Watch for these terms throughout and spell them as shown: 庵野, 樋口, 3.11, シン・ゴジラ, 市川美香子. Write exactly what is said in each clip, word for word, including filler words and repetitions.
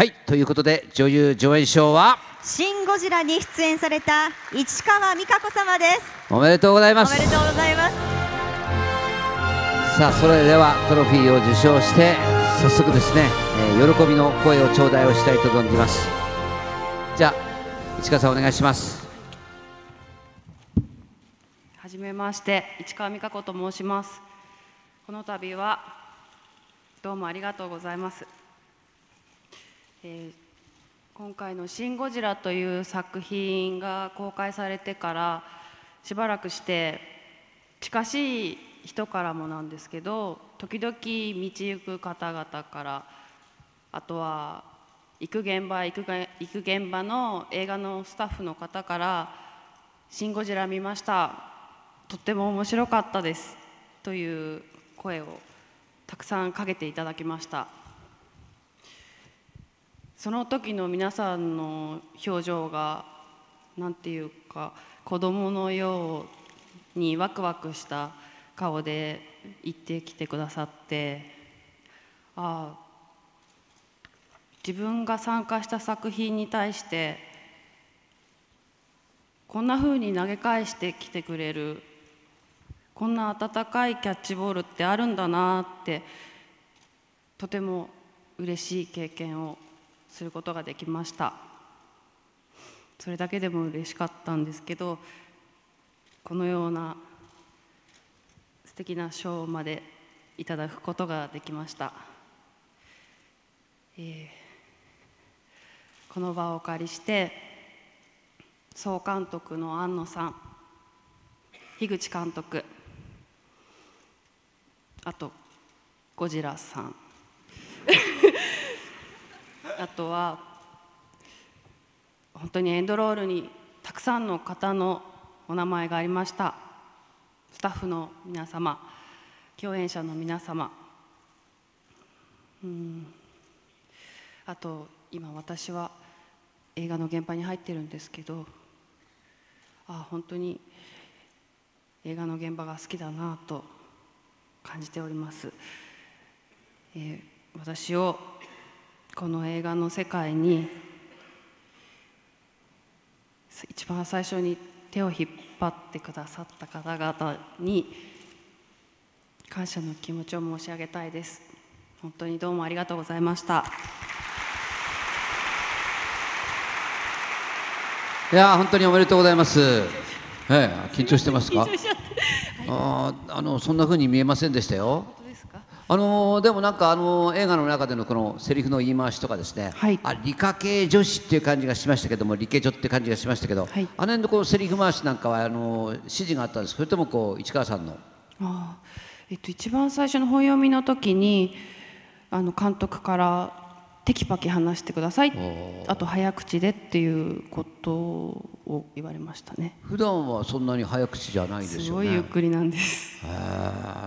はい、ということで女優上演賞はシン・ゴジラに出演された市川美香子様です。おめでとうございます。おめでとうございます。さあ、それではトロフィーを受賞して早速ですね、えー、喜びの声を頂戴をしたいと存じます。じゃあ市川さん、お願いします。はじめまして、市川美香子と申します。この度はどうもありがとうございます。えー、今回の「シン・ゴジラ」という作品が公開されてからしばらくして、近しい人からもなんですけど、時々道行く方々から、あとは行く現場行くが行く現場の映画のスタッフの方から「シン・ゴジラ見ました、とっても面白かったです」という声をたくさんかけていただきました。その時の皆さんの表情が、なんていうか、子供のようにワクワクした顔で行ってきてくださって、ああ、自分が参加した作品に対してこんなふうに投げ返してきてくれる、こんな温かいキャッチボールってあるんだなって、とても嬉しい経験をすることができました。それだけでも嬉しかったんですけど、このような素敵な賞までいただくことができました。えー、この場をお借りして総監督の庵野さん、樋口監督、あとゴジラさんあとは本当にエンドロールにたくさんの方のお名前がありました。スタッフの皆様、共演者の皆様、うん、あと今私は映画の現場に入ってるんですけど、ああ、本当に映画の現場が好きだなと感じております。えー、私をこの映画の世界に一番最初に手を引っ張ってくださった方々に感謝の気持ちを申し上げたいです。本当にどうもありがとうございました。いや、本当におめでとうございます。ええ、緊張してますか？ああのそんな風に見えませんでしたよ。あのー、でもなんか、あのー、映画の中でのこのセリフの言い回しとかですね、はい、あ、理科系女子っていう感じがしましたけども、理系女って感じがしましたけど、はい、あの辺のこうセリフ回しなんかはあのー、指示があったんですか？それともこう市川さんの。あ、えっと、一番最初の本読みの時にあの監督からテキパキ話してください、あと早口でっていうことを言われましたね。普段はそんなに早口じゃないですよね。すごいゆっくりなんです。へえ、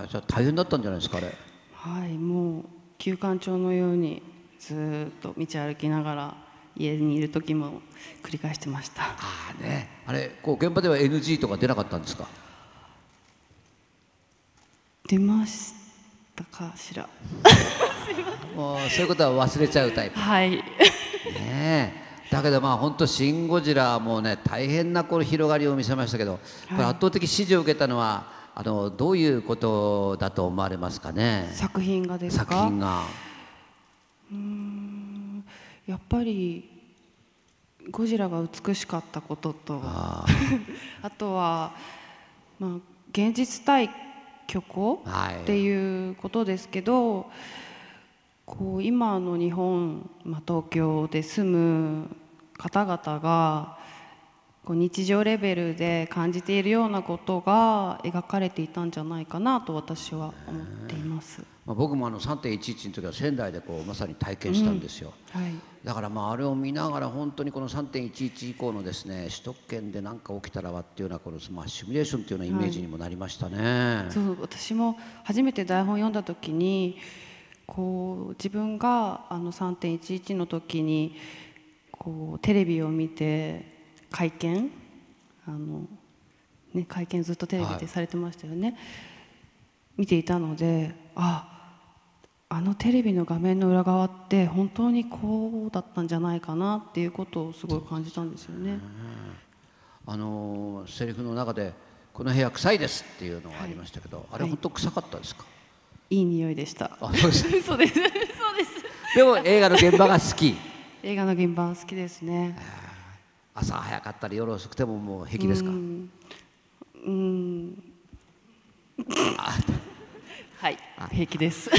じゃあ大変だったんじゃないですか、あれ。はい、もう休館長のようにずっと道歩きながら家にいる時も繰り返してました。ああね、あれこう現場では エヌジー とか出なかったんですか？出ましたかしらもうそういうことは忘れちゃうタイプ。はいねえ、だけどまあ本当シン・ゴジラもね、大変なこの広がりを見せましたけど、これ圧倒的支持を受けたのはあのどういうことだと思われますかね。作品がですか？作品が、うーん、やっぱりゴジラが美しかったことと あ, あとは、まあ、現実対虚構っていうことですけど、はい、こう今の日本、まあ、東京で住む方々がこう日常レベルで感じているようなことが描かれていたんじゃないかなと私は思っています。まあ、僕もあの さんてんいちいち の時は仙台でこうまさに体験したんですよ。うん、はい、だからまああれを見ながら本当にこの さんてんいちいち 以降のですね、首都圏で何か起きたらはっていうようなこのまあシミュレーションというようなイメージにもなりましたね。はい、そう、私も初めて台本読んだ時にこう自分があの さんてんいちいち の時にこうテレビを見て会見、あの、ね、会見ずっとテレビでされてましたよね、はい、見ていたので、ああのテレビの画面の裏側って本当にこうだったんじゃないかなっていうことをすごい感じたんですよね。あのセリフの中でこの部屋臭いですっていうのがありましたけど、はい、あれ本当臭かったですか？はい、いい匂いでした。あ、そうです。そうです。そうです。でも映画の現場が好き。映画の現場好きですね。朝早かったり夜遅くてももう平気ですか？うん。うん。はい、平気です。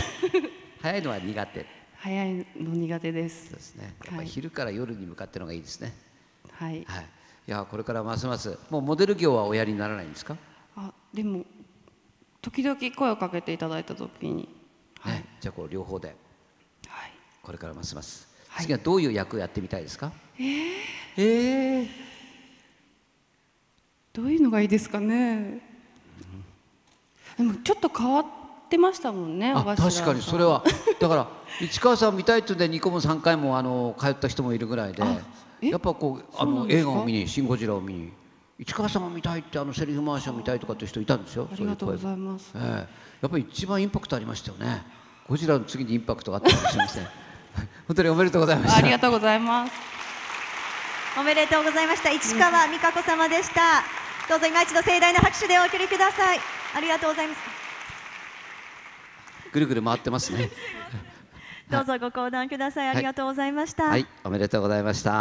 早いのは苦手。早いの苦手です。そうですね。やっぱ昼から夜に向かってのがいいですね。はい。はい。いやこれからますますもうモデル業はおやりにならないんですか？あ、でも時々声をかけていただいた時に、はいね、じゃあこう両方で、はい、これからますます、はい、次はどういう役をやってみたいですか？えー、えー、どういうのがいいですかね、うん、でもちょっと変わってましたもんね。確かにそれはだから市川さん見たいっていうんでにこもさんかいもあの通った人もいるぐらいで。やっぱこうあの映画を見に「シン・ゴジラ」を見に市川さんが見たいってあのセリフ回しを見たいとかっていう人いたんですよ。ありがとうございます。えー、やっぱり一番インパクトありましたよね。ゴジラの次にインパクトがあったかもしれません。本当におめでとうございました。ありがとうございます。おめでとうございました。市川美香子様でした。どうぞ今一度盛大な拍手でお送りください。ありがとうございます。ぐるぐる回ってますね。どうぞご講談ください。ありがとうございました。はい、はい、おめでとうございました。